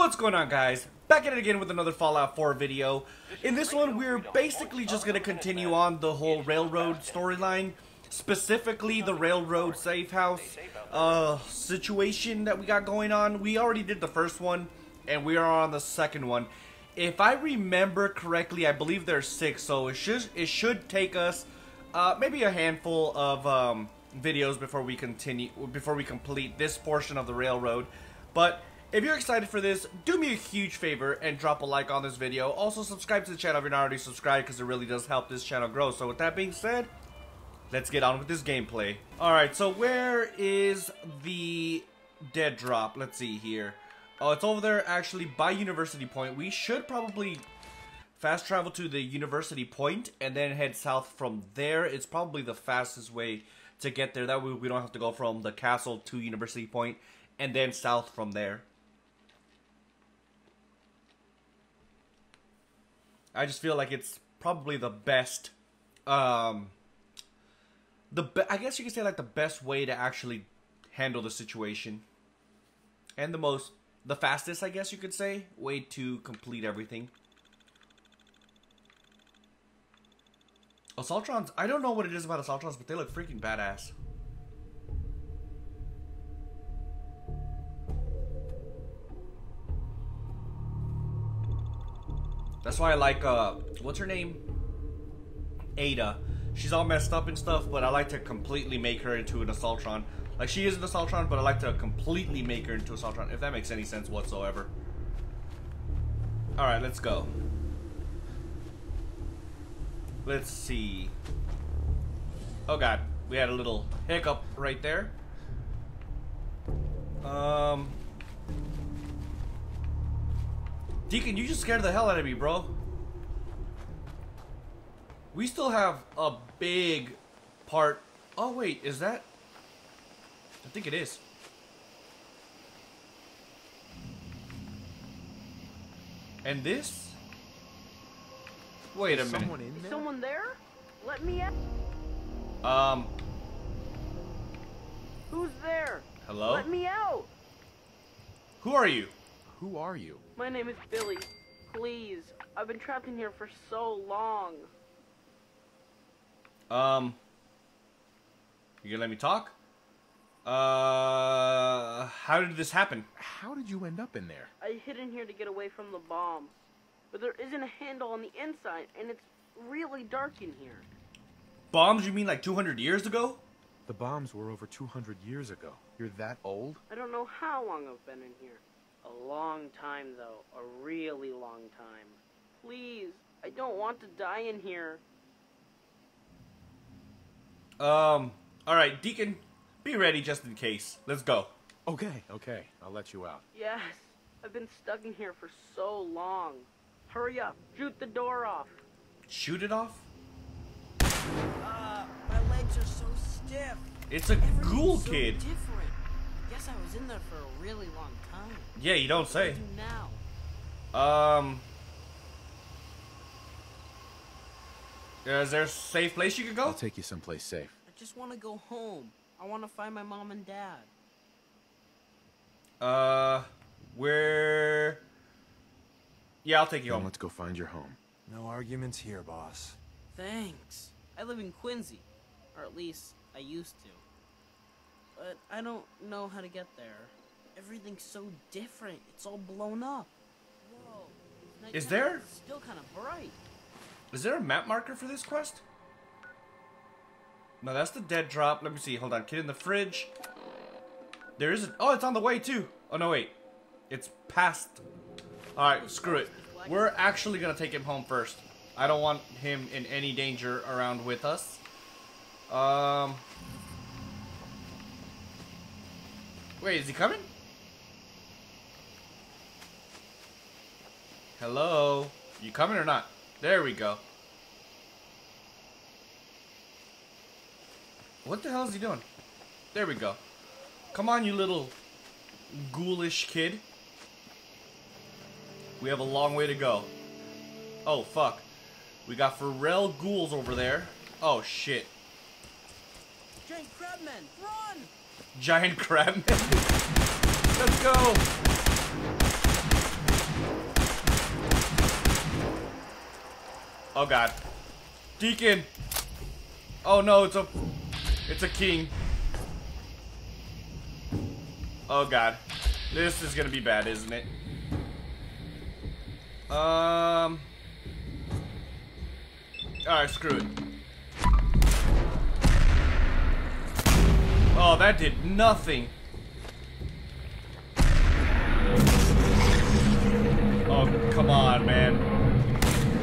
What's going on, guys? Back at it again with another Fallout 4 video. In this one, we're basically just going to continue on the whole Railroad storyline, specifically the Railroad Safehouse situation that we got going on. We already did the first one, and we are on the second one. If I remember correctly, I believe there's 6, so it should take us maybe a handful of videos before we complete this portion of the Railroad. But if you're excited for this, do me a huge favor and drop a like on this video. Also, subscribe to the channel if you're not already subscribed, because it really does help this channel grow. So with that being said, let's get on with this gameplay. Alright, so where is the dead drop? Let's see here. Oh, it's over there actually by University Point. We should probably fast travel to the University Point and then head south from there. It's probably the fastest way to get there. That way we don't have to go from the castle to University Point and then south from there. I just feel like it's probably the best, I guess you could say like the best way to actually handle the situation. And the fastest, I guess you could say, way to complete everything. Assaultrons, I don't know what it is about Assaultrons, but they look freaking badass. That's why I like, what's her name? Ada. She's all messed up and stuff, but I like to completely make her into an Assaultron. Like, she is an Assaultron, but I like to completely make her into an Assaultron, if that makes any sense whatsoever. Alright, let's go. Let's see. Oh god, we had a little hiccup right there. Deacon, you just scared the hell out of me, bro. We still have a big part. Oh, wait, is that? I think it is. And this? Wait a minute. Someone in there? Someone there? Let me out. Who's there? Hello? Let me out. Who are you? Who are you? My name is Billy. Please, I've been trapped in here for so long. You gonna let me talk? How did this happen? How did you end up in there? I hid in here to get away from the bomb. But there isn't a handle on the inside, and it's really dark in here. Bombs? You mean like 200 years ago? The bombs were over 200 years ago. You're that old? I don't know how long I've been in here. A long time, though. A really long time. Please, I don't want to die in here. Alright, Deacon, be ready just in case. Let's go. Okay, okay. I'll let you out. Yes, I've been stuck in here for so long. Hurry up. Shoot the door off. Shoot it off? My legs are so stiff. It's a ghoul kid. Different. Guess I was in there for a really long time. Yeah, you don't say. What do I do now? Is there a safe place you could go? I'll take you someplace safe. I just want to go home. I want to find my mom and dad. Where? Yeah, I'll take you home. Let's go find your home. No arguments here, boss. Thanks. I live in Quincy, or at least I used to. But I don't know how to get there. Everything's so different. It's all blown up. Whoa. Is there? Still kind of bright. Is there a map marker for this quest? No, that's the dead drop. Let me see. Hold on. Kid in the fridge. There isn't. Oh, it's on the way too. Oh no, wait. It's past. All right, screw it. We're actually gonna take him home first. I don't want him in any danger around with us. Wait, is he coming? Hello? You coming or not? There we go. What the hell is he doing? There we go. Come on, you little ghoulish kid. We have a long way to go. Oh, fuck. We got Pharrell ghouls over there. Oh, shit. Giant crabmen, run! Giant crabmen. Let's go. Oh god. Deacon! Oh no, it's a king. Oh god. This is gonna be bad, isn't it? Alright, screw it. Oh, that did nothing. Oh, come on, man.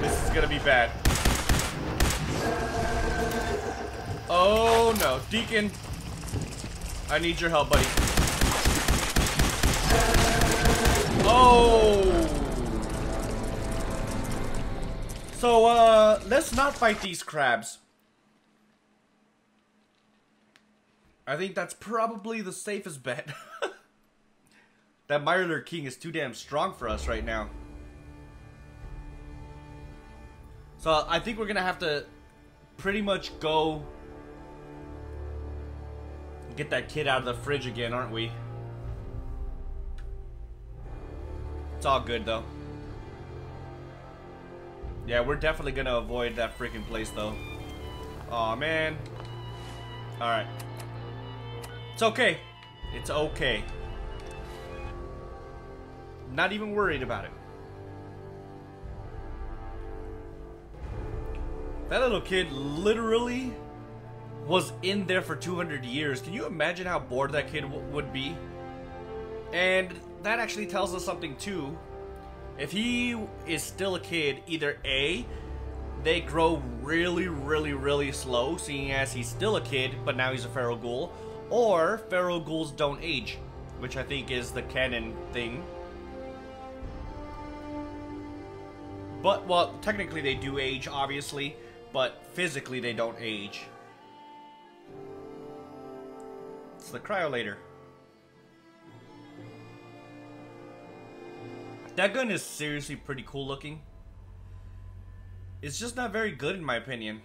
This is gonna be bad. Oh, no. Deacon, I need your help, buddy. Oh! So, let's not fight these crabs. I think that's probably the safest bet. That Mirelurk King is too damn strong for us right now. So I think we're gonna have to pretty much go get that kid out of the fridge again, aren't we? It's all good though. Yeah, we're definitely gonna avoid that freaking place though. Aw, man. Alright. It's okay. It's okay. Not even worried about it. That little kid literally was in there for 200 years. Can you imagine how bored that kid would be? And that actually tells us something too. If he is still a kid, either A, they grow really, really, really slow, seeing as he's still a kid, but now he's a feral ghoul, or feral ghouls don't age, which I think is the canon thing. But, well, technically they do age, obviously, but physically they don't age. It's the Cryolator. That gun is seriously pretty cool looking. It's just not very good in my opinion.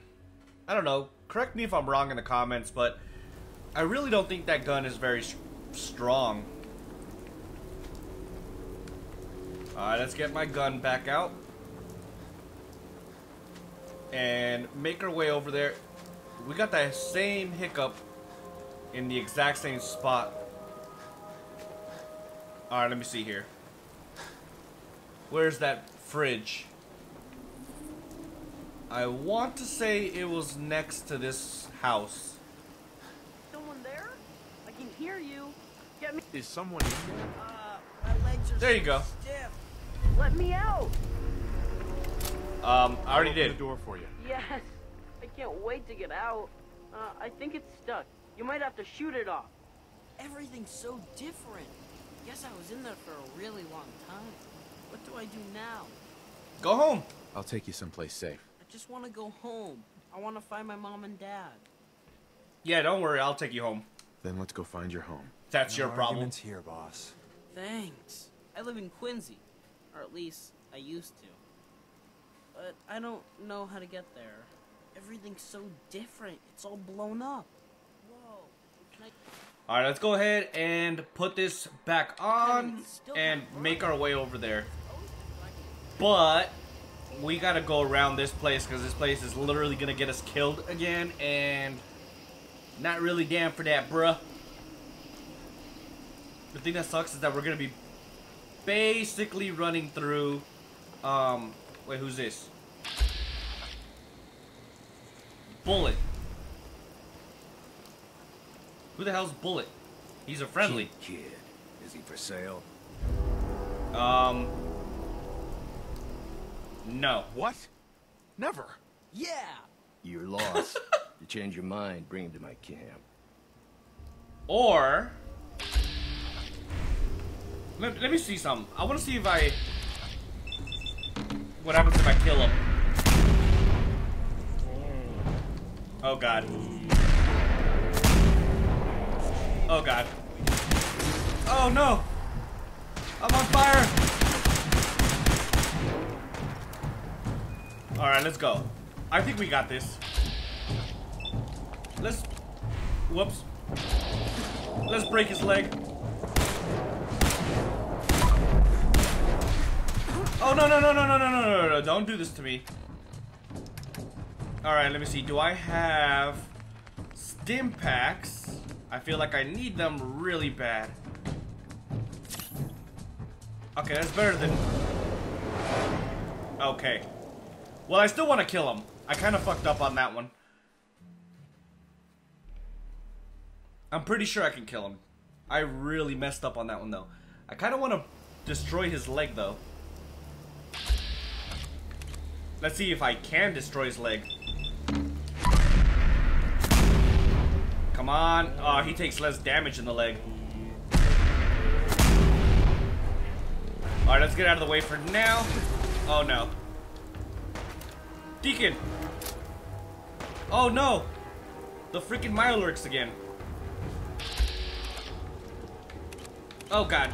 I don't know, correct me if I'm wrong in the comments, but I really don't think that gun is very strong. Alright, let's get my gun back out. And make our way over there. We got that same hiccup in the exact same spot. Alright, let me see here. Where's that fridge? I want to say it was next to this house. Someone there? I can hear you. Get me. Is someone in there? My legs are there. You go. Stiff. Let me out. I already did. The door for you. Yes. I can't wait to get out. I think it's stuck. You might have to shoot it off. Everything's so different. Guess I was in there for a really long time. What do I do now? Go home. I'll take you someplace safe. I just want to go home. I want to find my mom and dad. Yeah, don't worry. I'll take you home. Then let's go find your home. That's your problem. No arguments here, boss. Thanks. I live in Quincy. Or at least, I used to. But I don't know how to get there. Everything's so different. It's all blown up. Whoa. Alright, let's go ahead and put this back on and make our way over there. But we gotta go around this place because this place is literally gonna get us killed again and not really down for that, bruh. The thing that sucks is that we're gonna be basically running through wait, who's this? Bullet. Who the hell's Bullet? He's a friendly kid. Is he for sale? No. What? Never. Yeah. You're lost. You change your mind, bring him to my camp. Or let me see something. I want to see if I. What happens if I kill him? Oh god. Oh god. Oh no! I'm on fire! Alright, let's go. I think we got this. Let's... Whoops. Let's break his leg. Oh no no no no no no no no no! Don't do this to me. Alright, let me see. Do I have stim packs? I feel like I need them really bad. Okay, that's better than... Okay. Well, I still want to kill him. I kind of fucked up on that one. I'm pretty sure I can kill him. I really messed up on that one, though. I kind of want to destroy his leg, though. Let's see if I can destroy his leg. Come on. Oh, he takes less damage in the leg. Alright, let's get out of the way for now. Oh, no. Deacon! Oh, no! The freaking Mirelurks again. Oh, God.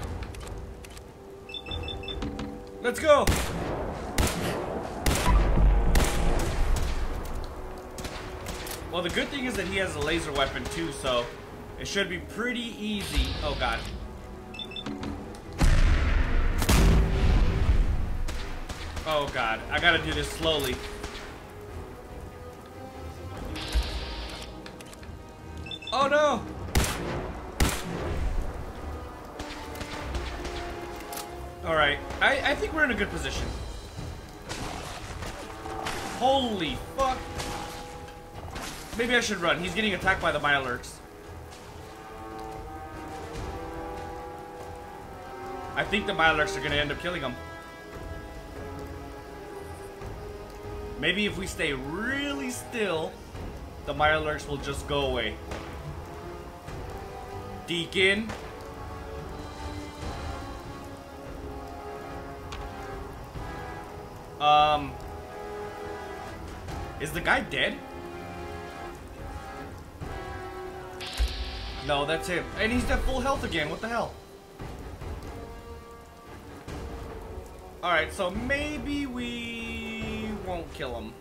Let's go! Well, the good thing is that he has a laser weapon, too, so it should be pretty easy. Oh, God. Oh, God. I gotta do this slowly. Oh, no! Alright. I think we're in a good position. Holy fuck. Maybe I should run. He's getting attacked by the Mirelurks. I think the Mirelurks are going to end up killing him. Maybe if we stay really still, the Mirelurks will just go away. Deacon. Is the guy dead? No, that's him. And he's at full health again. What the hell? Alright, so maybe we won't kill him.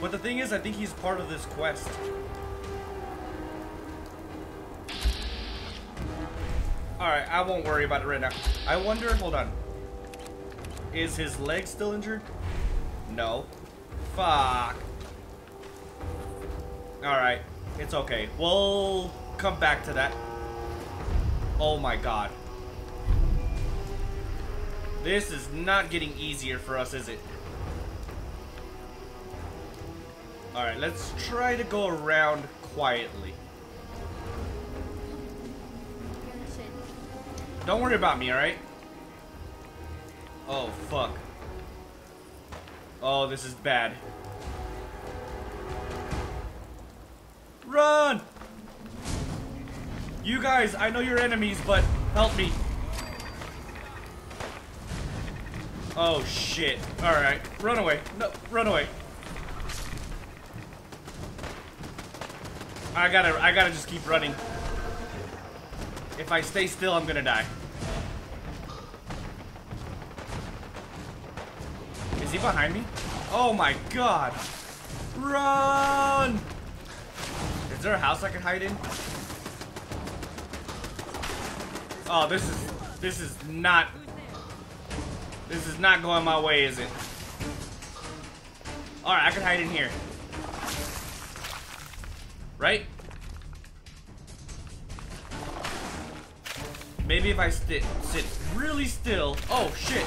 But the thing is, I think he's part of this quest. Alright, I won't worry about it right now. I wonder, hold on. Is his leg still injured? No. Fuck. Alright, it's okay. We'll come back to that. Oh my god. This is not getting easier for us, is it? Alright, let's try to go around quietly. Don't worry about me, alright? Oh, fuck. Oh, this is bad. Run! You guys, I know you're enemies, but help me. Oh, shit. Alright, run away. No, run away. I gotta just keep running. If I stay still, I'm gonna die. Is he behind me? Oh my god! Run! Is there a house I can hide in? Oh, this is not going my way, is it? Alright, I can hide in here. Right? Maybe if I sit really still. Oh, shit.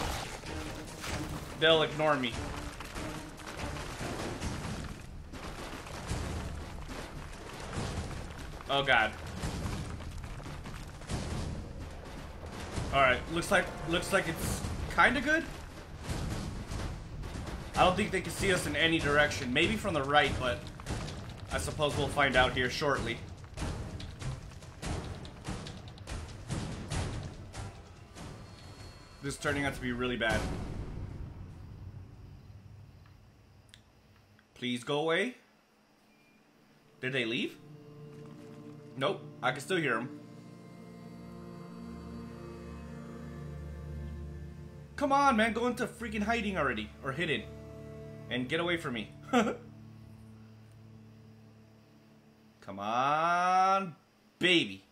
They'll ignore me. Oh, God. Alright, looks like it's kind of good. I don't think they can see us in any direction. Maybe from the right, but I suppose we'll find out here shortly. This is turning out to be really bad. Please go away. Did they leave? Nope, I can still hear them. Come on, man, go into freaking hiding already, or hidden, and get away from me. Come on, baby.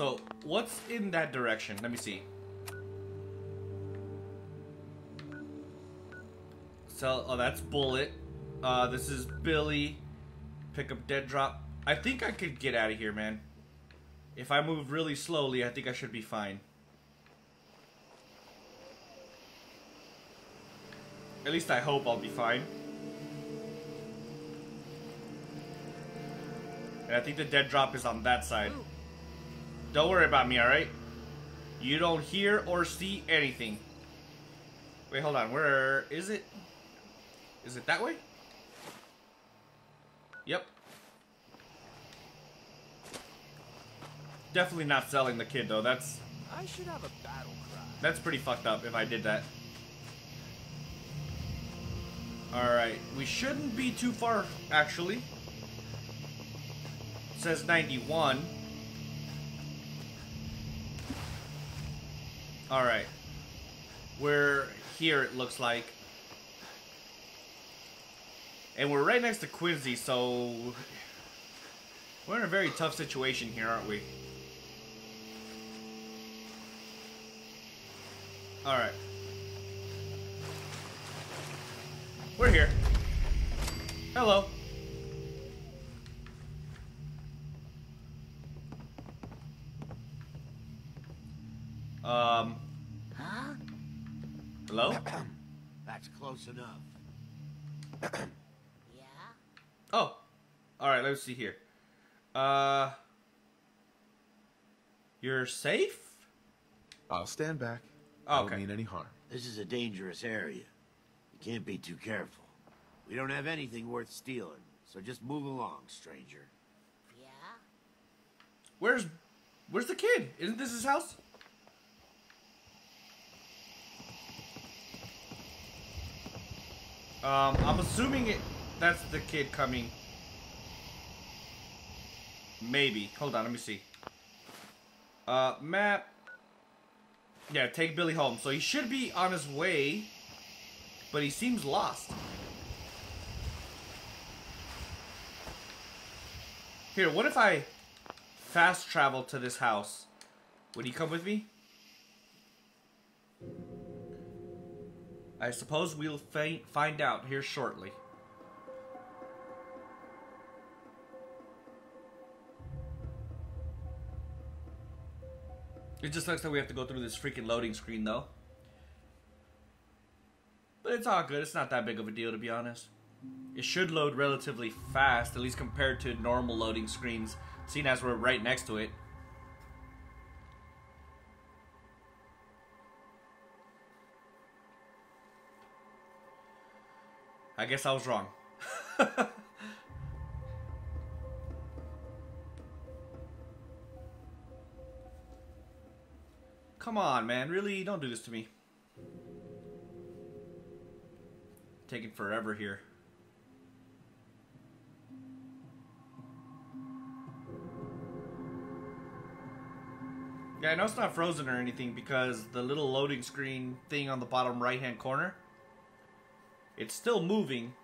So, what's in that direction? Let me see. So, oh, that's Bullet. This is Billy. Pick up dead drop. I think I could get out of here, man. If I move really slowly, I think I should be fine. At least I hope I'll be fine. And I think the dead drop is on that side. Don't worry about me, alright? You don't hear or see anything. Wait, hold on. Where is it? Is it that way? Yep. Definitely not selling the kid though. That's I should have a battle cry. That's pretty fucked up if I did that. Alright, we shouldn't be too far actually. It says 91. Alright. We're here it looks like. And we're right next to Quincy, so we're in a very tough situation here, aren't we? Alright. We're here. Hello. Huh? Hello? That's close enough. Yeah? Oh. Alright, let's see here. You're safe? I'll stand back. Oh, okay. I don't mean any harm. This is a dangerous area. You can't be too careful. We don't have anything worth stealing, so just move along, stranger. Yeah? Where's the kid? Isn't this his house? I'm assuming that's the kid coming. Maybe. Hold on, let me see. Map. Yeah, take Billy home. So he should be on his way, but he seems lost. Here, what if I fast travel to this house? Would he come with me? I suppose we'll find out here shortly. It just looks like we have to go through this freaking loading screen, though. But it's all good. It's not that big of a deal, to be honest. It should load relatively fast, at least compared to normal loading screens, seeing as we're right next to it. I guess I was wrong. Come on, man. Really? Don't do this to me. Taking forever here. Yeah, I know it's not frozen or anything because the little loading screen thing on the bottom right-hand corner, it's still moving.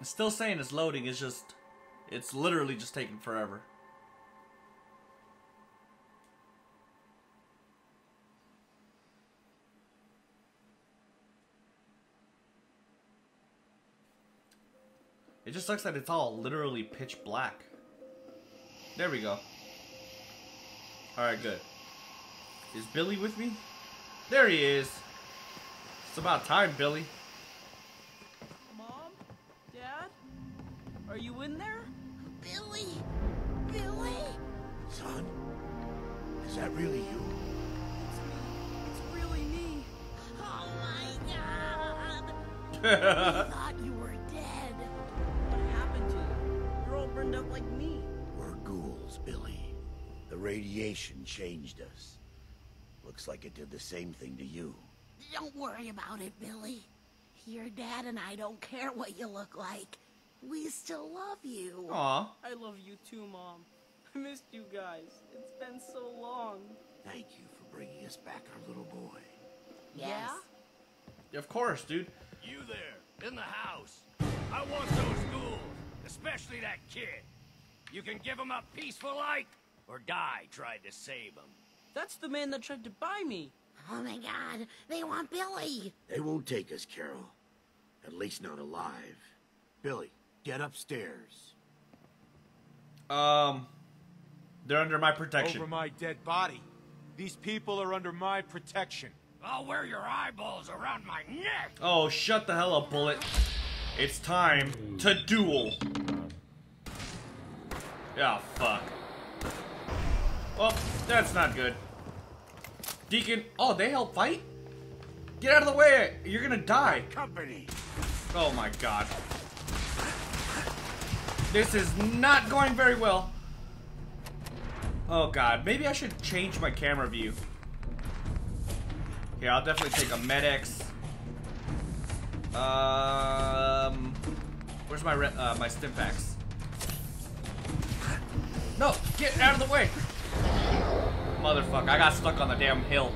It's still saying it's loading. It's just, it's literally just taking forever. It just sucks that it's all literally pitch black. There we go. Alright, good. Is Billy with me? There he is. It's about time, Billy. Mom? Dad? Are you in there? Billy! Billy! Son, is that really you? It's me. It's really me. Oh my God! We thought you were dead. What happened to you? You're all burned up like me. We're ghouls, Billy. The radiation changed us. Looks like it did the same thing to you. Don't worry about it, Billy. Your dad and I don't care what you look like. We still love you. Aww. I love you too, Mom. I missed you guys. It's been so long. Thank you for bringing us back our little boy. Yes? Yeah? Of course, dude. You there, in the house. I want those ghouls, especially that kid. You can give him a peaceful life, or Di tried to save him. That's the man that tried to buy me. Oh my God, they want Billy. They won't take us, Carol. At least not alive. Billy, get upstairs. They're under my protection. Over my dead body. These people are under my protection. I'll wear your eyeballs around my neck. Oh, shut the hell up, Bullet. It's time to duel. Oh, fuck. Well, that's not good. Deacon, oh, they help fight? Get out of the way, you're gonna die. Company. Oh my God. This is not going very well. Oh God, maybe I should change my camera view. Here, I'll definitely take a Med-X. Where's my my Stimpax? No, get out of the way. Motherfucker, I got stuck on the damn hill.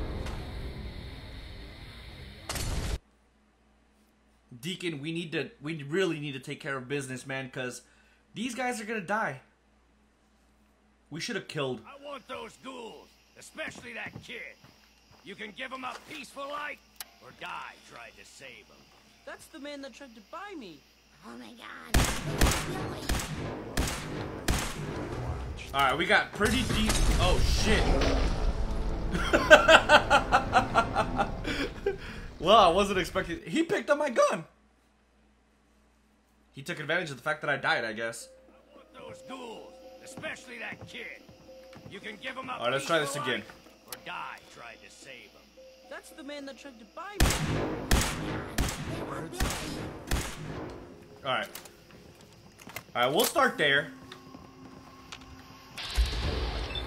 Deacon, we really need to take care of business, man, because these guys are gonna die. We should have killed. I want those ghouls, especially that kid. You can give him up peaceful like, or die tried to save him. That's the man that tried to buy me. Oh my God. All right, we got pretty deep. Oh shit. Well, I wasn't expecting. He picked up my gun. He took advantage of the fact that I died, I guess. I want those ghouls, especially that kid. You can give him up. All right, let's try this again. Or die tried to save him. That's the man that tried to buy me. All right. All right, we'll start there.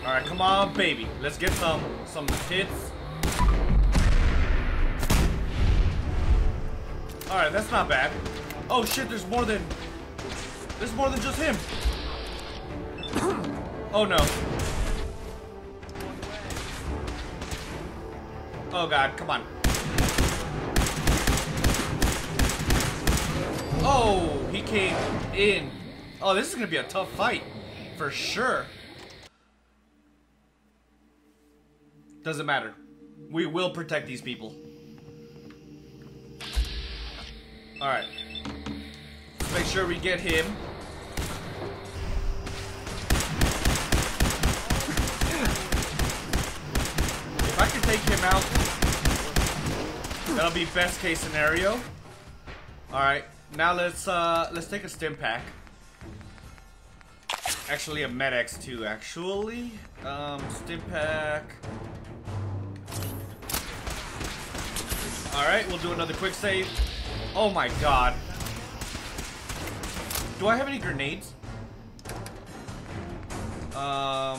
All right, come on, baby. Let's get some hits. All right, that's not bad. Oh shit, there's more than just him. Oh no. Oh God, come on. Oh, he came in. Oh, this is gonna be a tough fight, for sure. Doesn't matter. We will protect these people. All right. Make sure we get him. If I can take him out, that'll be best case scenario. Alright, now let's take a stim pack. Actually a Med-X too, actually. Stim pack. Alright, we'll do another quick save. Oh my God. Do I have any grenades? I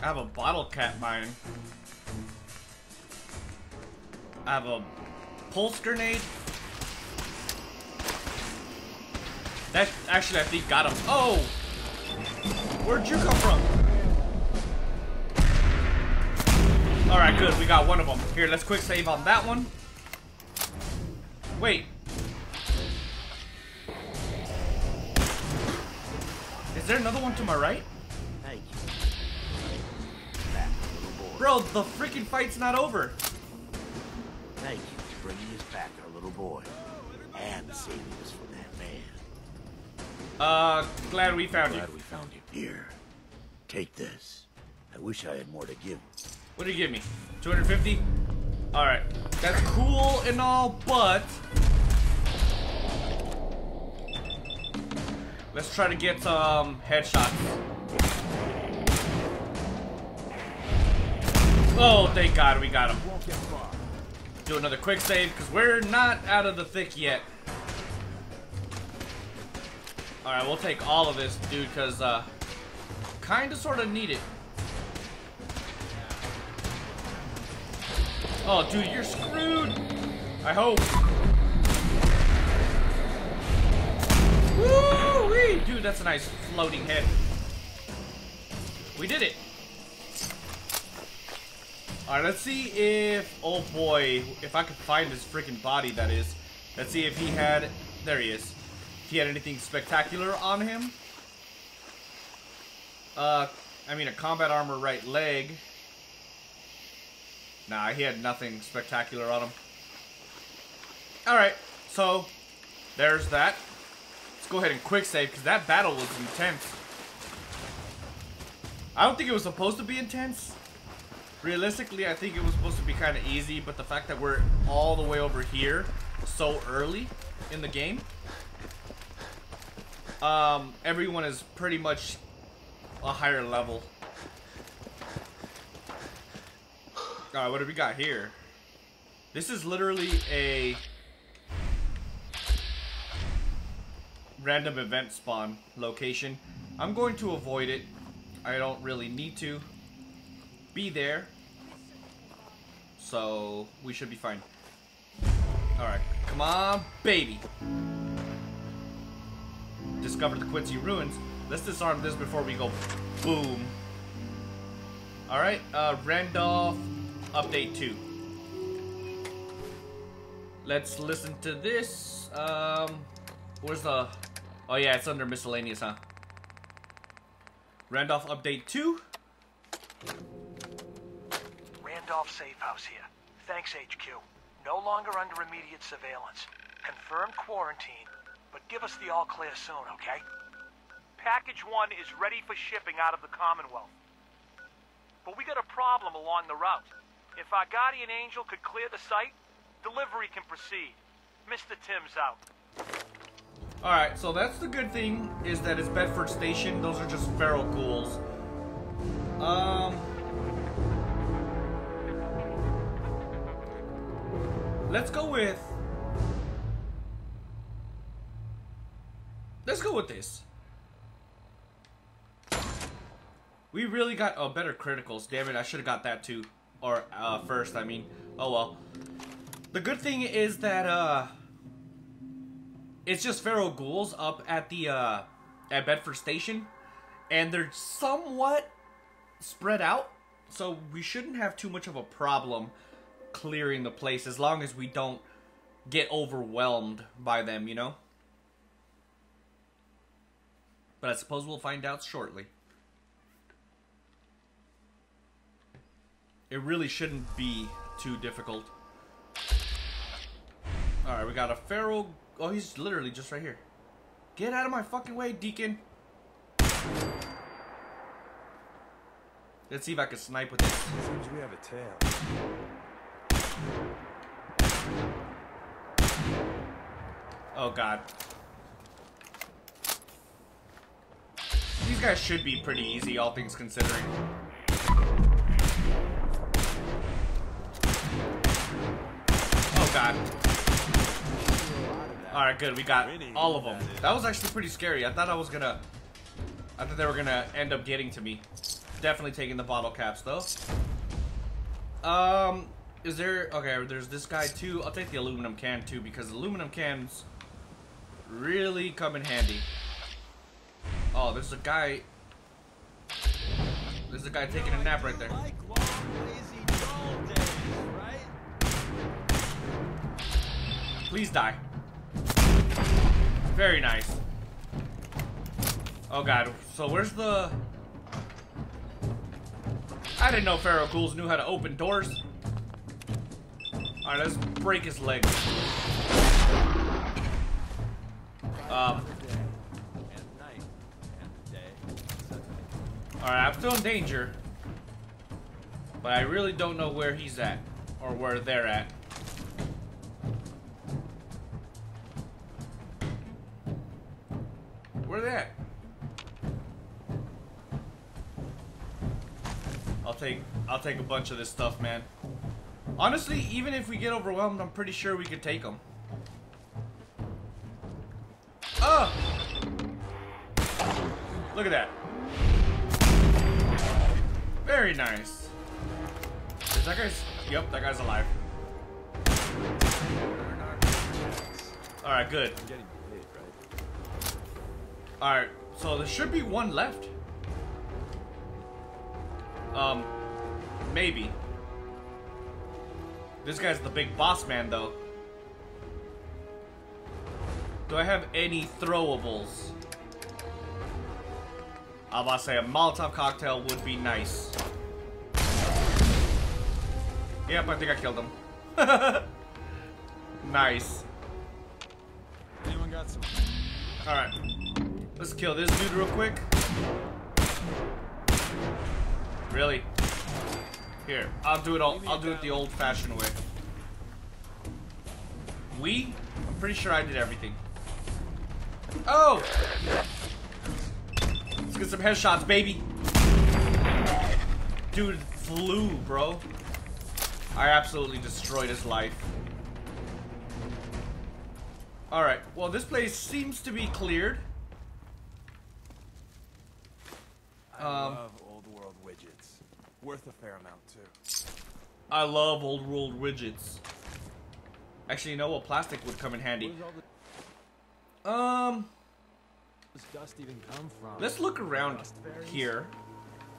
have a bottle cap mine. I have a pulse grenade. That actually I think got him. Oh! Where'd you come from? Alright, good. We got one of them. Here, let's quick save on that one. Wait. Is there another one to my right? Thank you. That little boy. Bro, the freaking fight's not over. Thank you for bringing us back, our little boy, and saving us from that man. Glad we found you. Glad we found him. Here, take this. I wish I had more to give. What did you give me? 250. All right, that's cool and all, but. Let's try to get some headshots. Oh, thank God we got him. Do another quick save, because we're not out of the thick yet. Alright, we'll take all of this, dude, because kind of, sort of need it. Oh, dude, you're screwed. I hope. Woo! Dude, that's a nice floating head. We did it. Alright, let's see if... Oh boy, if I could find his freaking body, that is. Let's see if he had... There he is. If he had anything spectacular on him. a combat armor right leg. Nah, he had nothing spectacular on him. Alright, so there's that. Let's go ahead and quick save, because that battle was intense. I don't think it was supposed to be intense. Realistically, I think it was supposed to be kind of easy, but the fact that we're all the way over here so early in the game, everyone is pretty much a higher level. Alright, what do we got here? This is literally a random event spawn location. I'm going to avoid it. I don't really need to be there, so we should be fine. Alright, come on, baby. Discover the Quincy ruins. Let's disarm this before we go boom. Alright, Randolph update 2. Let's listen to this. Where's the... Oh yeah, it's under miscellaneous, huh? Randolph update 2. Randolph Safehouse here. Thanks, HQ. No longer under immediate surveillance. Confirmed quarantine, but give us the all clear soon, okay? Package 1 is ready for shipping out of the Commonwealth. But we got a problem along the route. If our guardian angel could clear the site, delivery can proceed. Mr. Timms out. Alright, so that's the good thing, is that it's Bedford Station. Those are just feral ghouls. Let's go with this. We really got better criticals. Damn it, I should have got that too. Or first, I mean. Oh well. The good thing is that it's just feral ghouls up at the at Bedford Station, and they're somewhat spread out, so we shouldn't have too much of a problem clearing the place as long as we don't get overwhelmed by them, you know? But I suppose we'll find out shortly. It really shouldn't be too difficult. Alright, we got a feral... Oh, he's literally just right here. Get out of my fucking way, Deacon. Let's see if I can snipe with this. Seems we have a tail. Oh, God. These guys should be pretty easy, all things considering. Oh, God. Alright, good. We got all of them. That was actually pretty scary. I thought they were gonna end up getting to me. Definitely taking the bottle caps, though. Is there... Okay, there's this guy, too. I'll take the aluminum can, too, because aluminum cans really come in handy. Oh, there's a guy... There's a guy taking a nap right there. Please die. Very nice. Oh god, so where's the... I didn't know feral ghouls knew how to open doors. Alright, let's break his leg. Alright, I'm still in danger. But I really don't know where he's at. Or where they're at. Where are they at? I'll take a bunch of this stuff, man. Honestly, even if we get overwhelmed, I'm pretty sure we could take them. Oh! Look at that. Very nice. Is that guy's... Yep, that guy's alive. Alright, good. Alright, so there should be one left. Maybe. This guy's the big boss man, though. Do I have any throwables? I was about to say, a Molotov cocktail would be nice. Yep, I think I killed him. Nice. Anyone got some? Alright. Let's kill this dude real quick. Really? Here, I'll do it all. I'll do it the old-fashioned way. I'm pretty sure I did everything. Oh! Let's get some headshots, baby! Dude flew, bro. I absolutely destroyed his life. Alright, well this place seems to be cleared. I love old world widgets. Worth a fair amount too. I love old world widgets. Actually, you know what? Plastic would come in handy. Where's dust even come from? Let's look around here.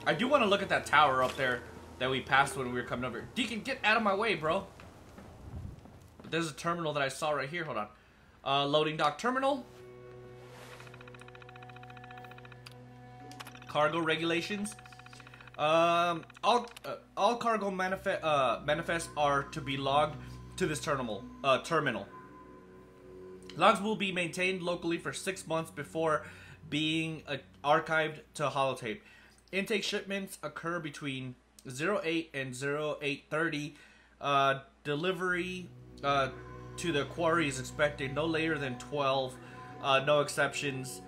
I do want to look at that tower up there that we passed when we were coming over. Deacon, get out of my way, bro. But there's a terminal that I saw right here. Hold on. Loading dock terminal. Cargo regulations. All cargo manifests are to be logged to this terminal. Logs will be maintained locally for 6 months before being archived to holotape. Intake shipments occur between 08 and 0830. Delivery to the quarry is expected no later than 12. No exceptions.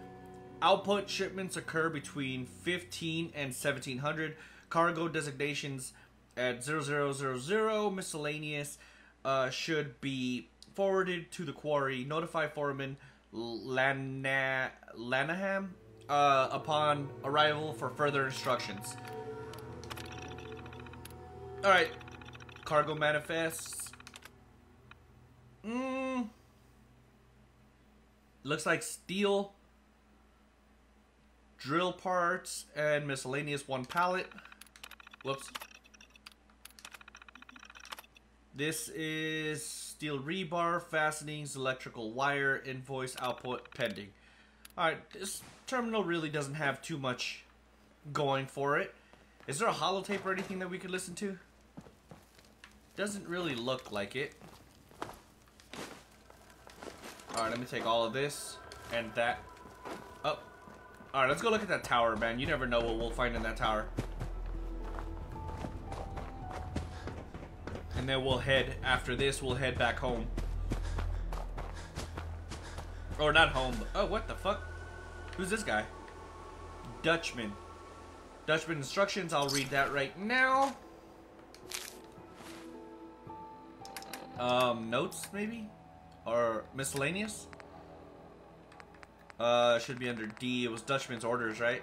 Output shipments occur between 15 and 1700. Cargo designations at 0000 miscellaneous should be forwarded to the quarry. Notify Foreman Lanaham upon arrival for further instructions. Alright. Cargo manifests. Looks like steel, drill parts, and miscellaneous 1 pallet. Whoops. This is steel rebar, fastenings, electrical wire, invoice, output, pending. Alright, this terminal really doesn't have too much going for it. Is there a holotape or anything that we could listen to? Doesn't really look like it. Alright, let me take all of this and that. Oh. Alright, let's go look at that tower, man. You never know what we'll find in that tower. And then we'll head, after this, we'll head back home. Or not home, but, oh, what the fuck? Who's this guy? Dutchman. Dutchman instructions, I'll read that right now. Notes, maybe? Or miscellaneous? Should be under D. It was Dutchman's orders, right?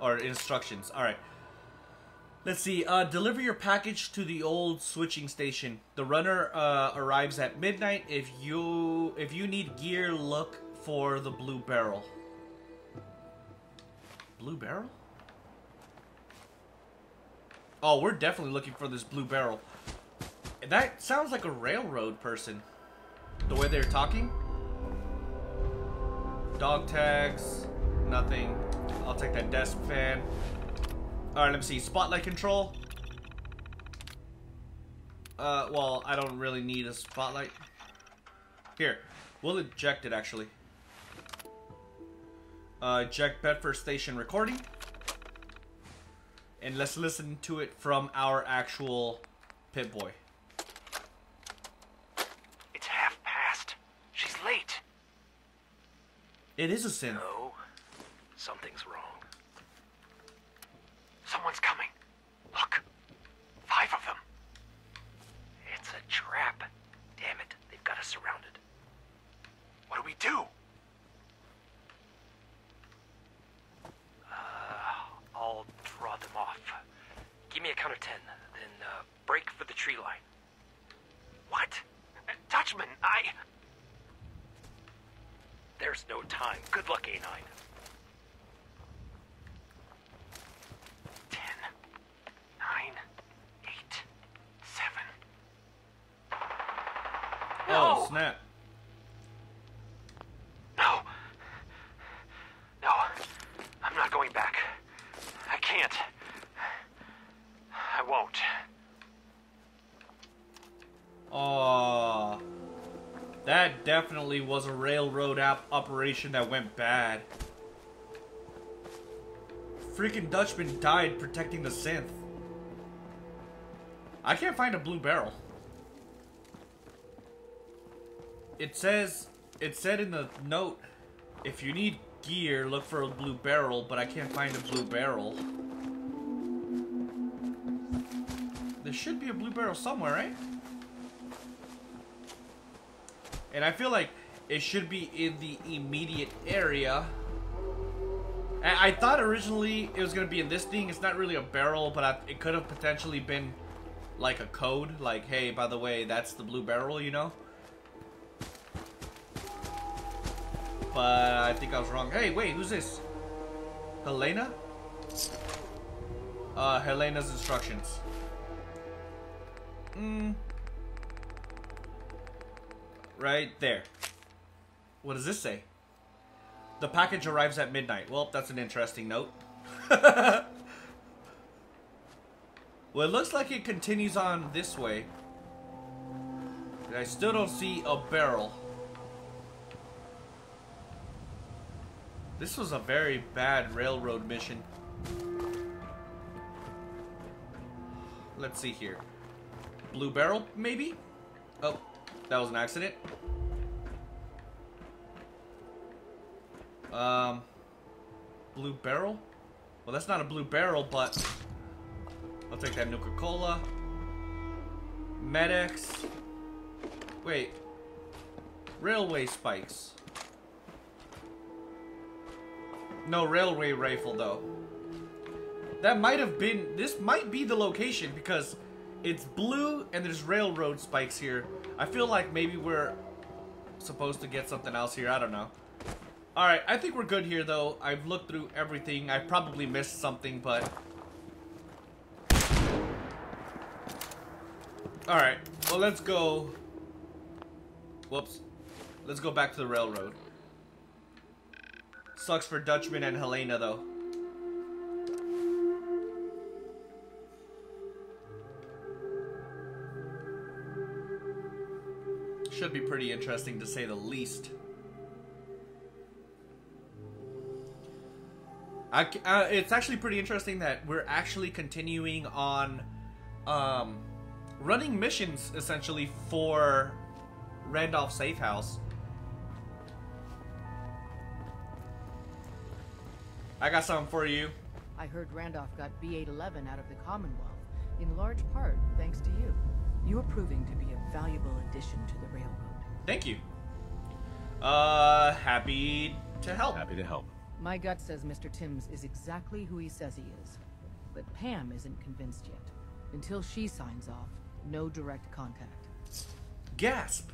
Or instructions. Alright. Let's see. Deliver your package to the old switching station. The runner arrives at midnight. If you need gear, look for the blue barrel. Blue barrel? Oh, we're definitely looking for this blue barrel. That sounds like a railroad person. The way they're talking. Dog tags, nothing. I'll take that desk fan. Alright, let me see. Spotlight control. Well, I don't really need a spotlight. Here, we'll eject it actually. Eject Bedford Station recording. And let's listen to it from our actual Pip-Boy. It's 1:30. She's late. It is a sin. No, something's wrong. Someone's coming. Look. 5 of them. It's a trap. Damn it. They've got us surrounded. What do we do? I'll draw them off. Give me a count of 10. Then break for the tree line. What? Dutchman, I... There's no time. Good luck, A9. 10, 9, 8, 7. No! Oh, snap. No. No. I'm not going Aww. That definitely was a railroad operation that went bad. Freaking Dutchman died protecting the synth. I can't find a blue barrel. It said in the note, if you need gear, look for a blue barrel, but I can't find a blue barrel. There should be a blue barrel somewhere, right? And I feel like it should be in the immediate area. I thought originally it was going to be in this thing. It's not really a barrel, but it could have potentially been like a code. Like, hey, by the way, that's the blue barrel, you know? But I think I was wrong. Hey, wait, who's this? Helena? Helena's instructions. Right there. What does this say? The package arrives at midnight. Well, that's an interesting note. Well, it looks like it continues on this way. And I still don't see a barrel. This was a very bad railroad mission. Let's see here. Blue barrel, maybe? Oh. That was an accident. Blue barrel? Well, that's not a blue barrel, but I'll take that Nuka-Cola. Medex. Wait. Railway spikes. No, railway rifle, though. That might have been... This might be the location, because it's blue and there's railroad spikes here. I feel like maybe we're supposed to get something else here. I don't know. Alright, I think we're good here, though. I've looked through everything. I probably missed something, but... Alright, well, let's go... Whoops. Let's go back to the railroad. Sucks for Dutchman and Helena, though. Should be pretty interesting, to say the least. It's actually pretty interesting that we're actually continuing on running missions, essentially, for Randolph Safehouse. I got something for you. I heard Randolph got B811 out of the Commonwealth, in large part thanks to you. You're proving to be a valuable addition to the railroad. Thank you. Happy to help. Happy to help. My gut says Mr. Timms is exactly who he says he is. But Pam isn't convinced yet. Until she signs off, no direct contact. Gasp!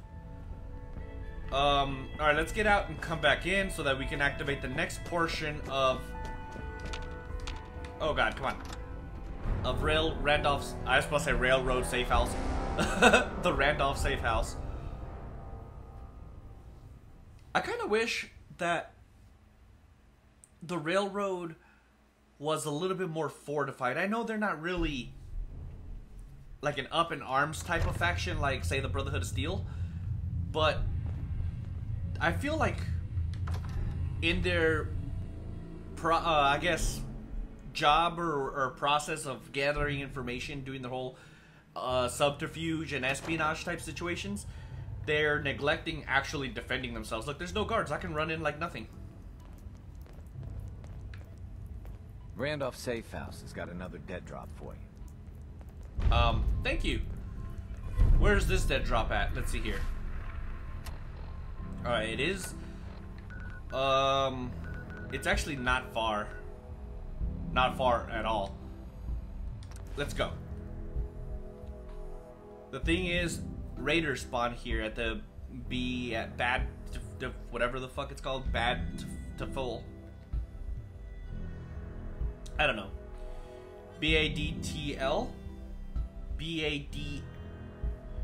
Alright, let's get out and come back in so that we can activate the next portion of... Oh god, come on. Of Randolph's... I was supposed to say Railroad Safehouse. The Randolph safe house. I kind of wish that the railroad was a little bit more fortified. I know they're not really like an up in arms type of faction, like say the Brotherhood of Steel, but I feel like in their I guess job or process of gathering information, doing the whole subterfuge and espionage type situations, they're neglecting actually defending themselves. Look, there's no guards. I can run in like nothing. Randolph Safehouse has got another dead drop for you. Thank you. Where's this dead drop at? Let's see here. Alright, it is it's actually not far. Not far at all. Let's go. The thing is, raiders spawn here at the bad to whatever the fuck it's called, bad to full. I don't know. B-A-D-T-L? B-A-D-F-T-L?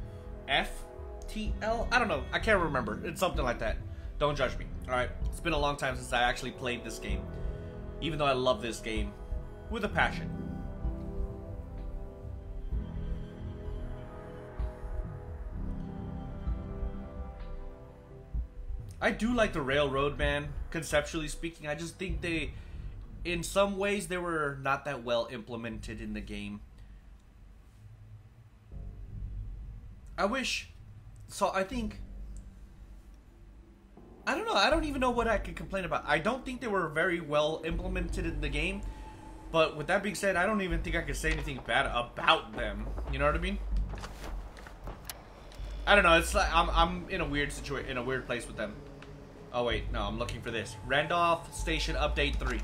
I don't know. I can't remember. It's something like that. Don't judge me. Alright. It's been a long time since I actually played this game. Even though I love this game with a passion. I do like the Railroad, man, conceptually speaking. I just think they, in some ways, they were not that well implemented in the game. I wish, so I think, I don't know, I don't even know what I could complain about. I don't think they were very well implemented in the game, but with that being said, I don't even think I could say anything bad about them, you know what I mean? I don't know, it's like, I'm in a weird situation, in a weird place with them. Oh wait, no, I'm looking for this. Randolph Station Update 3.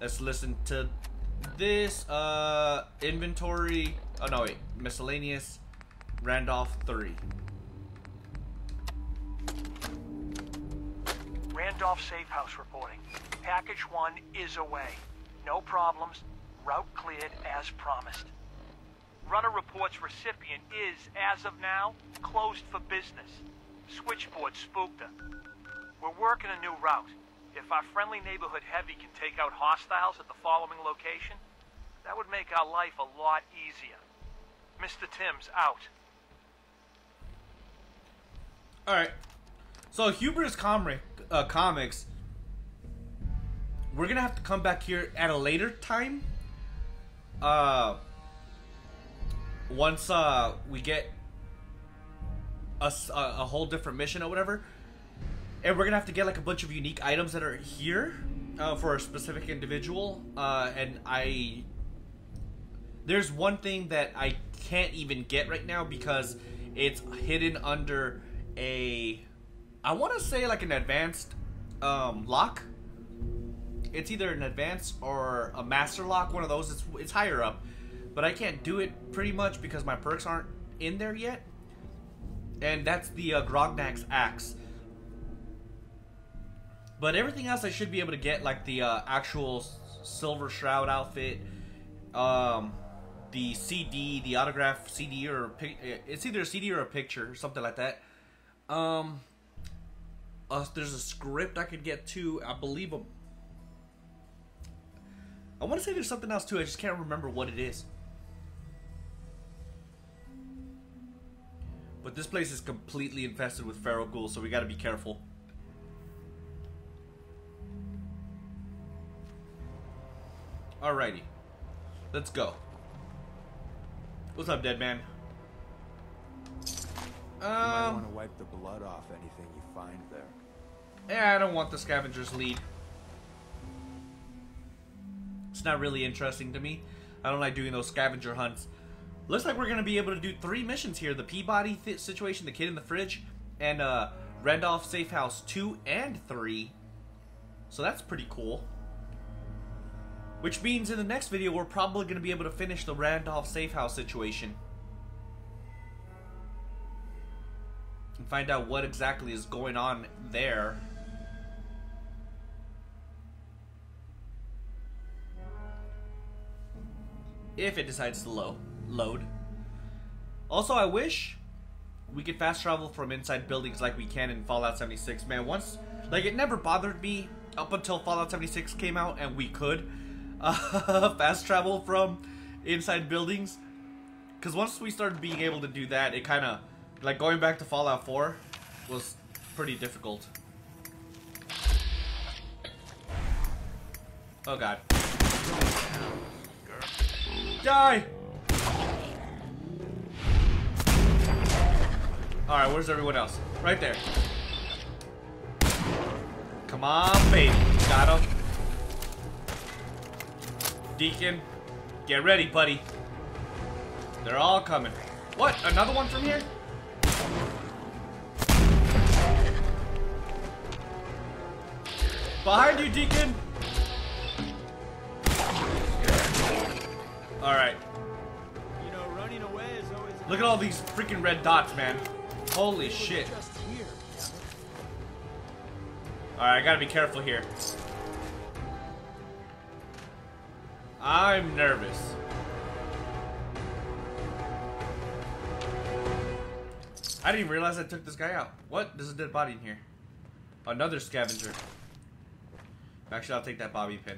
Let's listen to this, inventory, oh no wait, miscellaneous, Randolph 3. Randolph Safehouse reporting. Package 1 is away. No problems, route cleared as promised. Runner reports recipient is, as of now, closed for business. Switchboard spooked her. We're working a new route. If our friendly neighborhood heavy can take out hostiles at the following location, that would make our life a lot easier. Mr. Timms, out. Alright. So, Hubris Comics, we're gonna have to come back here at a later time. Once we get a whole different mission or whatever, and we're gonna have to get like a bunch of unique items that are here for a specific individual, and there's one thing that I can't even get right now because it's hidden under a, I want to say like an advanced lock. It's either an advanced or a master lock, one of those. It's higher up. But I can't do it pretty much because my perks aren't in there yet. And that's the Grognak's Axe. But everything else I should be able to get, like the actual Silver Shroud outfit, the CD, the autograph CD, or it's either a CD or a picture, something like that. There's a script I could get too, I believe. I want to say there's something else too, I just can't remember what it is. But this place is completely infested with feral ghouls, so we gotta be careful. Alrighty. Let's go. What's up, dead man? You might want to wipe the blood off anything you find there. Yeah, I don't want the scavenger's lead. It's not really interesting to me. I don't like doing those scavenger hunts. Looks like we're gonna be able to do 3 missions here: the Peabody situation, the kid in the fridge, and Randolph Safehouse 2 and 3. So that's pretty cool. Which means in the next video we're probably gonna be able to finish the Randolph Safehouse situation and find out what exactly is going on there. If it decides to load. Also, I wish we could fast travel from inside buildings like we can in Fallout 76. Man, once, like, it never bothered me up until Fallout 76 came out and we could fast travel from inside buildings. Because once we started being able to do that, it kind of, like, going back to Fallout 4 was pretty difficult. Oh god. Die! Alright, where's everyone else? Right there. Come on, baby. Got him. Deacon, get ready, buddy. They're all coming. What? Another one from here? Behind you, Deacon! Alright. You know, running away is always... Look at all these freaking red dots, man. Holy shit. Alright, I gotta be careful here. I'm nervous. I didn't even realize I took this guy out. What? There's a dead body in here. Another scavenger. Actually, I'll take that bobby pin.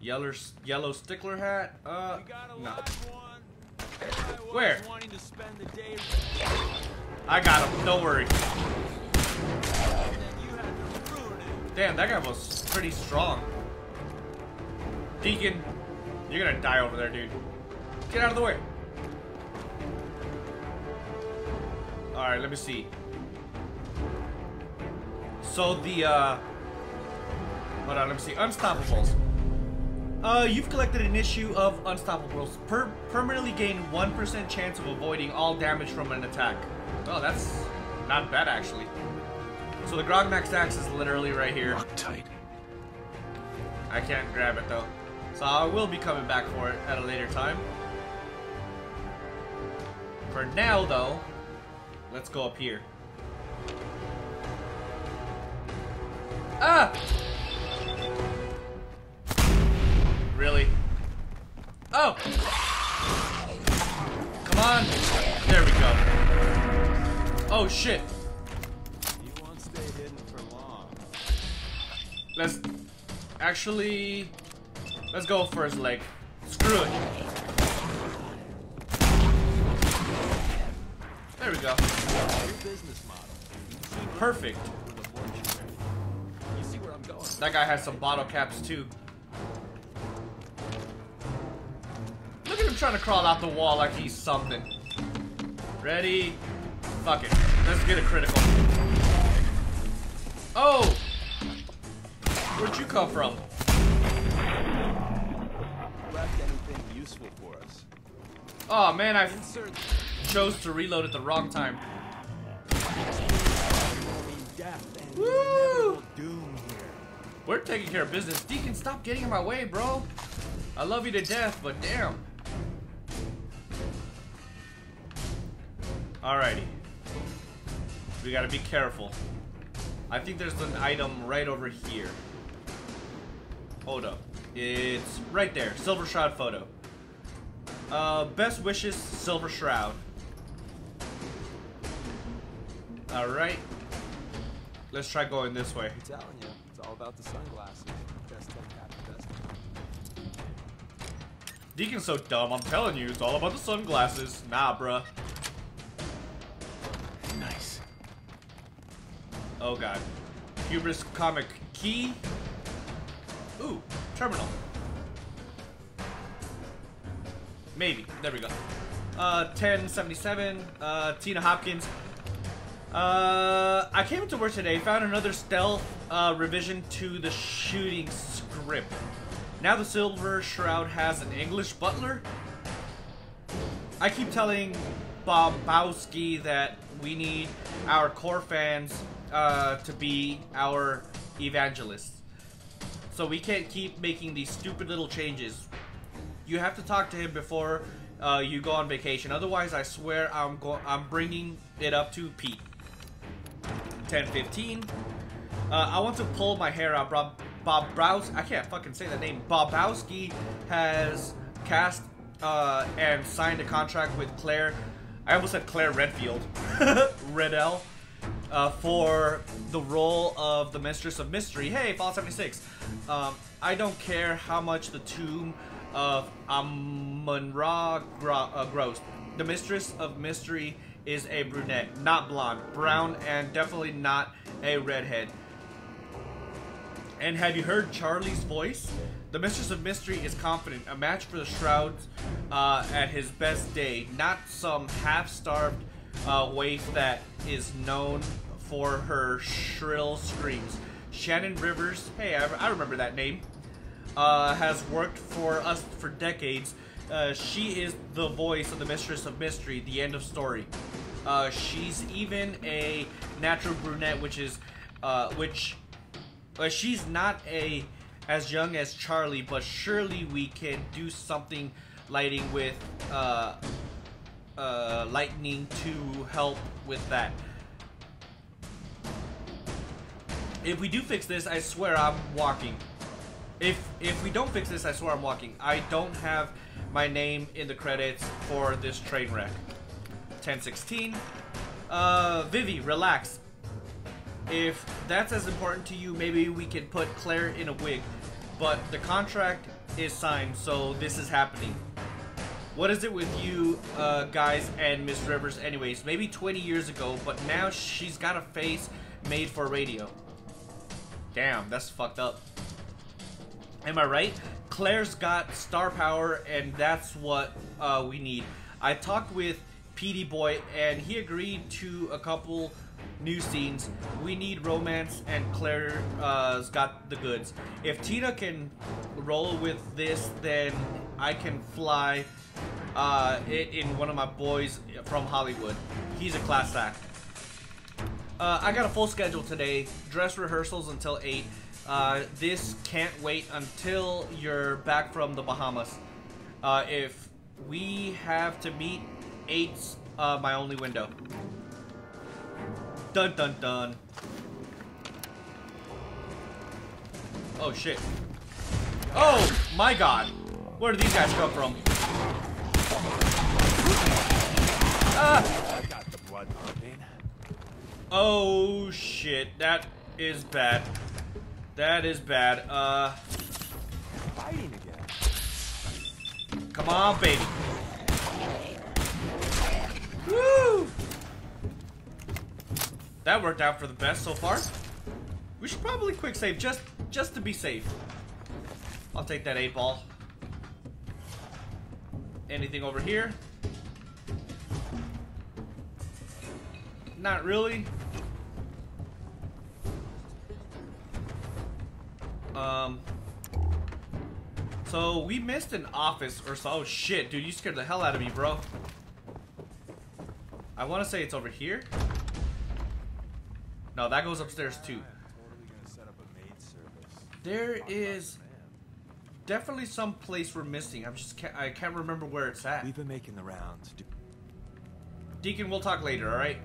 Yellow stickler hat? We got a live one. Where? Wanting to spend the day. I got him, don't worry. Damn, that guy was pretty strong. Deacon, you're gonna die over there, dude. Get out of the way. Alright, let me see. So the, hold on, let me see. Unstoppables. You've collected an issue of Unstoppables. Permanently gain 1% chance of avoiding all damage from an attack. Oh, that's not bad, actually. So the Grognak's Axe is literally right here. Loctite. I can't grab it, though. So I will be coming back for it at a later time. For now, though, let's go up here. Ah! Really? Oh! Come on! There we go. Oh shit! You won't stay hidden for long. Let's actually... let's go for his leg. Screw it. There we go. Perfect. That guy has some bottle caps too. Look at him trying to crawl out the wall like he's something. Ready? Fuck it. Let's get a critical. Oh! Where'd you come from? Oh man, I chose to reload at the wrong time. Woo! We're taking care of business. Deacon, stop getting in my way, bro. I love you to death, but damn. Alrighty. We gotta be careful. I think there's an item right over here. Hold up. It's right there. Silver Shroud photo. Best wishes, Silver Shroud. Alright. Let's try going this way. I'm telling you, it's all about the sunglasses. Deacon's so dumb, I'm telling you, it's all about the sunglasses. Nah, bruh. Nice. Oh god. Hubris Comic Key. Ooh, terminal. Maybe. There we go. 1077. Tina Hopkins. I came to work today, found another stealth revision to the shooting script. Now the Silver Shroud has an English butler. I keep telling Bobowski that we need our core fans to be our evangelists. So we can't keep making these stupid little changes. You have to talk to him before you go on vacation. Otherwise, I swear I'm bringing it up to Pete. 10:15. I want to pull my hair out. Bob Browse. I can't fucking say that name. Bobowski has cast and signed a contract with Claire. I almost said Claire Redfield. Redell. For the role of the Mistress of Mystery. Hey, Fallout 76. I don't care how much the tomb of Amun-Ra grows. The Mistress of Mystery is a brunette, not blonde, brown, and definitely not a redhead. And have you heard Charlie's voice? The Mistress of Mystery is confident, a match for the Shrouds at his best day, not some half-starved waif that is known for her shrill screams. Shannon Rivers, hey, I remember that name, has worked for us for decades. She is the voice of the Mistress of Mystery, the end of story. She's even a natural brunette, which is, she's not as young as Charlie, but surely we can do something lighting with, lightning to help with that. If we do fix this, I swear I'm walking. If we don't fix this, I swear I'm walking. I don't have my name in the credits for this train wreck. 10:16. Vivi, relax. If that's as important to you, maybe we can put Claire in a wig. But the contract is signed, so this is happening. What is it with you guys and Miss Rivers anyways? Maybe 20 years ago, but now she's got a face made for radio. Damn, that's fucked up. Am I right? Claire's got star power, and that's what we need. I talked with P-Boy, and he agreed to a couple new scenes. We need romance, and Claire's got the goods. If Tina can roll with this, then I can fly it in one of my boys from Hollywood. He's a class act. I got a full schedule today. Dress rehearsals until 8. This can't wait until you're back from the Bahamas. If we have to meet, 8's my only window. Dun dun dun. Oh shit. Oh my god. Where do these guys come from? Ah. I got the blood pumping. Oh shit. That is bad. That is bad. Fighting again. Come on, baby. Woo! That worked out for the best so far. We should probably quick save just to be safe. I'll take that 8 ball. Anything over here? Not really. So we missed an office or so. Oh shit, dude, you scared the hell out of me, bro. I want to say it's over here. No, that goes upstairs too. There is definitely some place we're missing. I can't remember where it's at. We've been making the rounds. Deacon, we'll talk later, all right?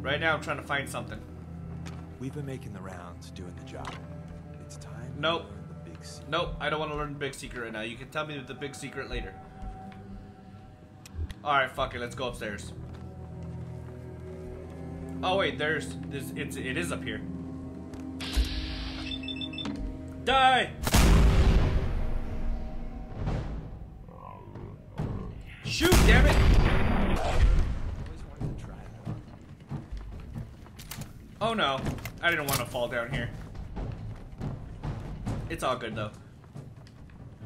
Right now I'm trying to find something. We've been making the rounds, doing the job. It's time. Nope. Nope, I don't want to learn the big secret right now. You can tell me the big secret later. Alright, fuck it, let's go upstairs. Oh wait, there's this, it is up here. Die! Shoot, damn it! Oh no, I didn't want to fall down here. It's all good though.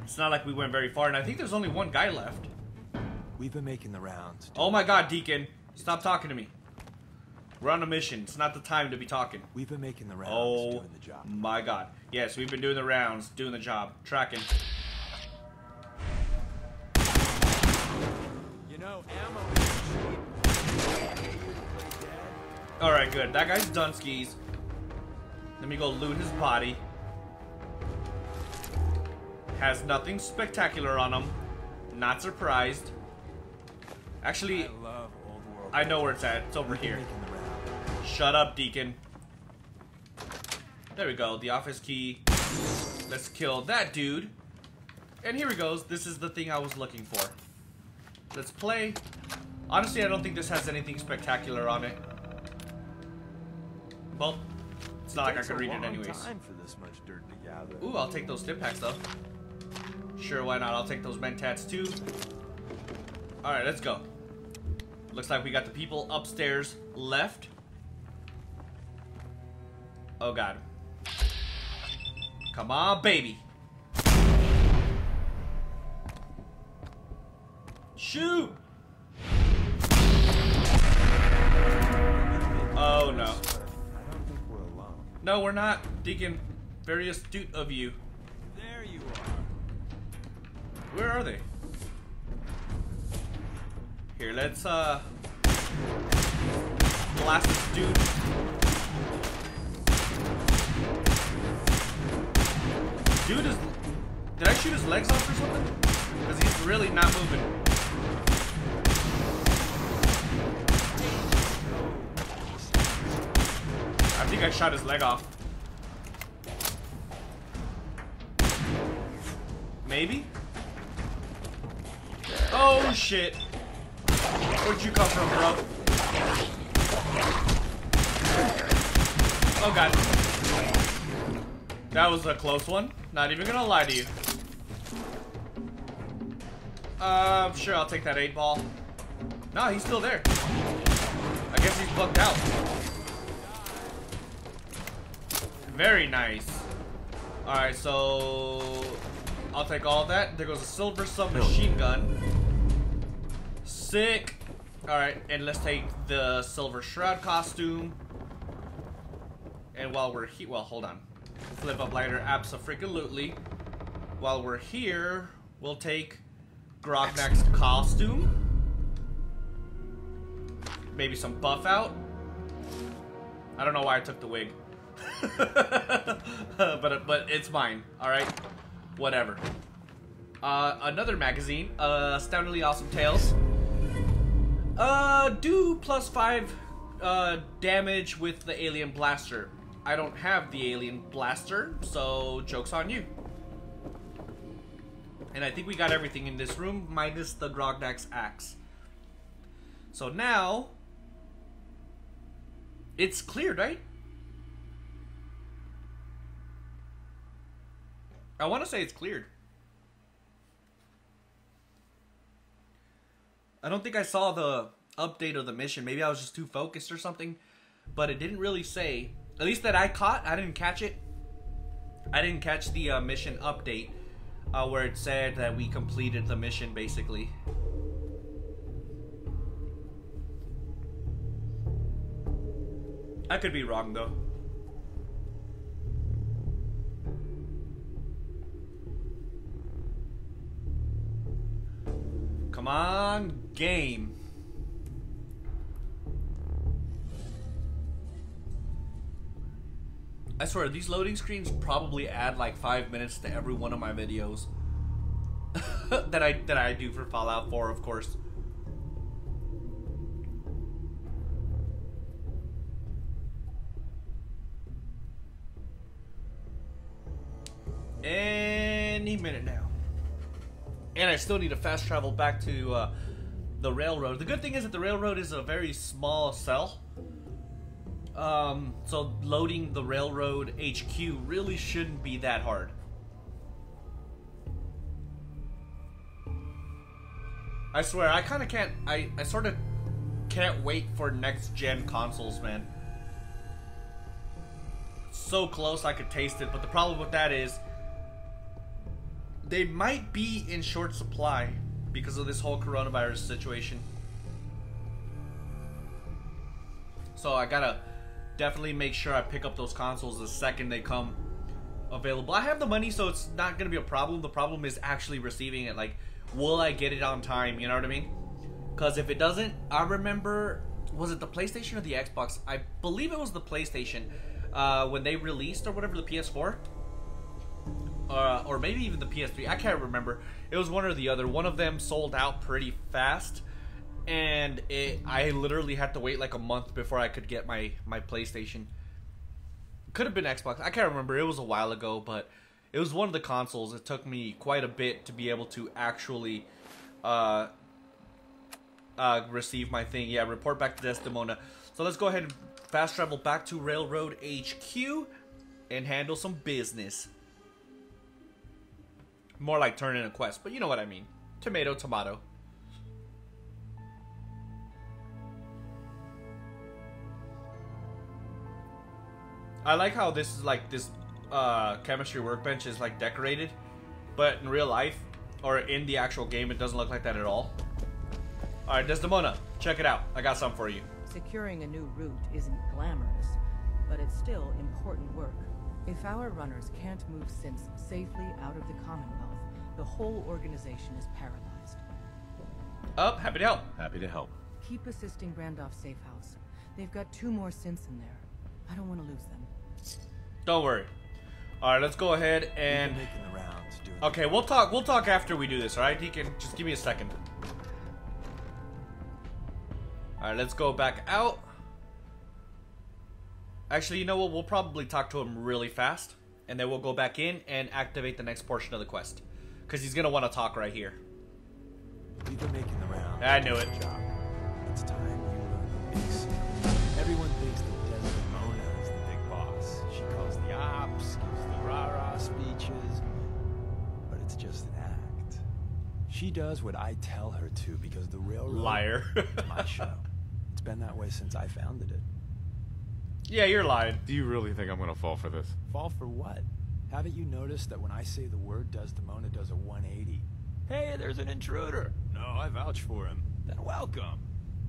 It's not like we went very far, and I think there's only one guy left. We've been making the rounds. Oh my god, Deacon, stop talking to me. We're on a mission. It's not the time to be talking. We've been making the rounds, doing the job. My god. Yes, we've been doing the rounds, doing the job, tracking. You know, ammo is cheap. All right, good. That guy's done skis. Let me go loot his body. Has nothing spectacular on him. Not surprised. Actually, I know where it's at. It's over here. Shut up, Deacon. There we go, the office key. Let's kill that dude. And here he goes. This is the thing I was looking for. Let's play. Honestly, I don't think this has anything spectacular on it. Well, it's not like I could read it anyways. Ooh, I'll take those tip packs though. Sure, why not? I'll take those mentats too. Alright, let's go. Looks like we got the people upstairs left. Oh god. Come on, baby. Shoot! Oh no. No, we're not, Deacon. Very astute of you. There you are. Where are they? Here, let's blast this dude. Dude is... Did I shoot his legs off or something? Because he's really not moving. I think I shot his leg off. Maybe? Oh shit! Where'd you come from, bro? Oh god. That was a close one. Not even gonna lie to you. Sure, I'll take that 8-ball. Nah, he's still there. I guess he's bugged out. Very nice. Alright, so... I'll take all that. There goes a silver submachine gun. Sick. Alright, and let's take the Silver Shroud costume. And while we're here... Well, hold on. Flip up lighter, abso-freaking-lutely. While we're here, we'll take Grognak's costume. Maybe some buff out. I don't know why I took the wig. but it's mine. Alright? Whatever. Another magazine. Astoundingly Awesome Tales. Do +5 damage with the alien blaster. I don't have the alien blaster, so joke's on you. And I think we got everything in this room, minus the Grognak's Axe. So now... It's cleared, right? I want to say it's cleared. I don't think I saw the update of the mission. Maybe I was just too focused or something. But it didn't really say. At least that I caught. I didn't catch it. I didn't catch the mission update. Where it said that we completed the mission, basically. I could be wrong, though. Come on, game. I swear, these loading screens probably add like 5 minutes to every one of my videos that I do for Fallout 4, of course. Any minute now. And I still need to fast travel back to the Railroad. The good thing is that the Railroad is a very small cell. So loading the Railroad HQ really shouldn't be that hard. I swear, I kind of can't, I sort of can't wait for next-gen consoles, man. So close I could taste it, but the problem with that is they might be in short supply because of this whole coronavirus situation. So I gotta definitely make sure I pick up those consoles the second they come available. I have the money, so it's not gonna be a problem. The problem is actually receiving it. Like, will I get it on time? You know what I mean? Because if it doesn't, I remember, was it the PlayStation or the Xbox? I believe it was the PlayStation when they released or whatever, the PS4. Or maybe even the PS3. I can't remember. It was one or the other. One of them sold out pretty fast. And I literally had to wait like a month before I could get my PlayStation. Could have been Xbox. I can't remember. It was a while ago, but it was one of the consoles. It took me quite a bit to be able to actually receive my thing. Yeah, report back to Desdemona. So let's go ahead and fast travel back to Railroad HQ and handle some business. More like turn in a quest, but you know what I mean. Tomato, tomato. I like how this is like this chemistry workbench is like decorated, but in real life or in the actual game, it doesn't look like that at all. All right, Desdemona, check it out. I got something for you. Securing a new route isn't glamorous, but it's still important work. If our runners can't move Synths safely out of the Commonwealth, the whole organization is paralyzed. Oh, happy to help. Happy to help. Keep assisting Randolph Safehouse. They've got 2 more Synths in there. I don't want to lose them. Don't worry. All right, let's go ahead and. The rounds, okay, we'll talk. We'll talk after we do this. All right, Deacon, just give me a second. All right, let's go back out. Actually, you know what? We'll probably talk to him really fast, and then we'll go back in and activate the next portion of the quest, because he's gonna want to talk right here. You've been making the round. I knew it. Job. It's time you learn the basics. Everyone thinks that Desdemona is the big boss. She calls the ops, gives the rah-rah speeches, but it's just an act. She She does what I tell her to because the Railroad is my show. It's been that way since I founded it. Yeah, you're lying. Do you really think I'm going to fall for this? Fall for what? Haven't you noticed that when I say the word Desdemona does a 180? Hey, there's an intruder. No, I vouch for him. Then welcome.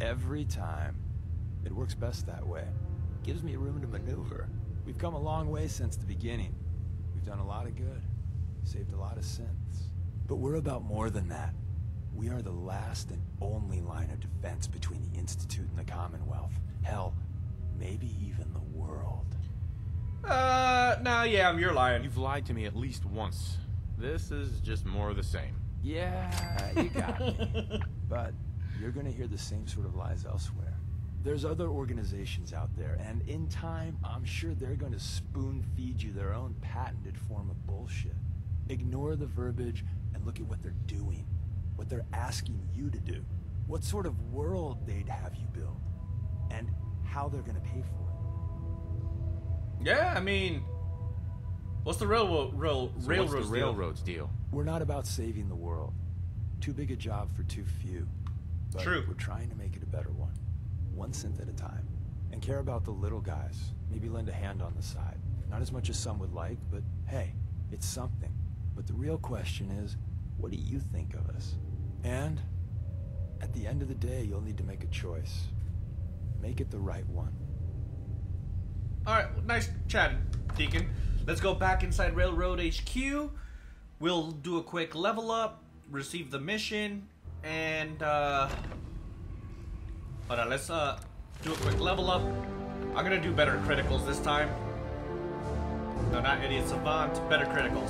Every time. It works best that way. Gives me room to maneuver. We've come a long way since the beginning. We've done a lot of good. Saved a lot of sins. But we're about more than that. We are the last and only line of defense between the Institute and the Commonwealth. Hell, maybe even the world. Yeah, you're lying. You've lied to me at least once. This is just more of the same. Yeah, you got me. But you're gonna hear the same sort of lies elsewhere. There's other organizations out there, and in time, I'm sure they're gonna spoon-feed you their own patented form of bullshit. Ignore the verbiage and look at what they're doing, what they're asking you to do, what sort of world they'd have you build, and how they're gonna pay for it. Yeah, I mean, what's the railroad's deal? We're not about saving the world. Too big a job for too few. But true. We're trying to make it a better one. 1 cent at a time. And care about the little guys. Maybe lend a hand on the side. Not as much as some would like, but hey, it's something. But the real question is, what do you think of us? And at the end of the day, you'll need to make a choice. Make it the right one. Alright, nice chatting, Deacon. Let's go back inside Railroad HQ. We'll do a quick level up, receive the mission, and hold on, let's do a quick level up. I'm gonna do better criticals this time. No, not idiot savant, better criticals.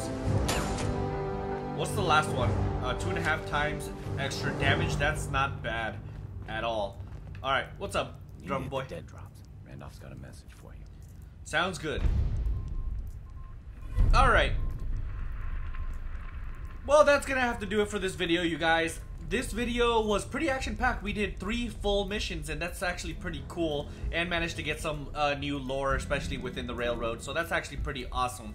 What's the last one? 2.5 times extra damage. That's not bad at all. All right, what's up, drum boy? Dead drops. Randolph's got a message for you. Sounds good. All right. Well, that's gonna have to do it for this video, you guys. This video was pretty action-packed. We did 3 full missions, and that's actually pretty cool, and managed to get some new lore, especially within the Railroad, so that's actually pretty awesome.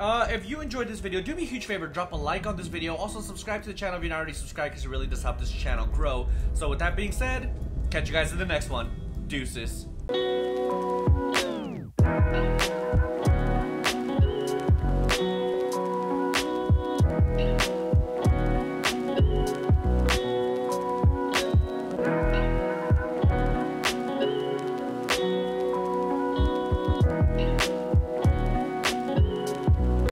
If you enjoyed this video, do me a huge favor, drop a like on this video. Also, subscribe to the channel if you're not already subscribed, because it really does help this channel grow. So with that being said, catch you guys in the next one. Deuces.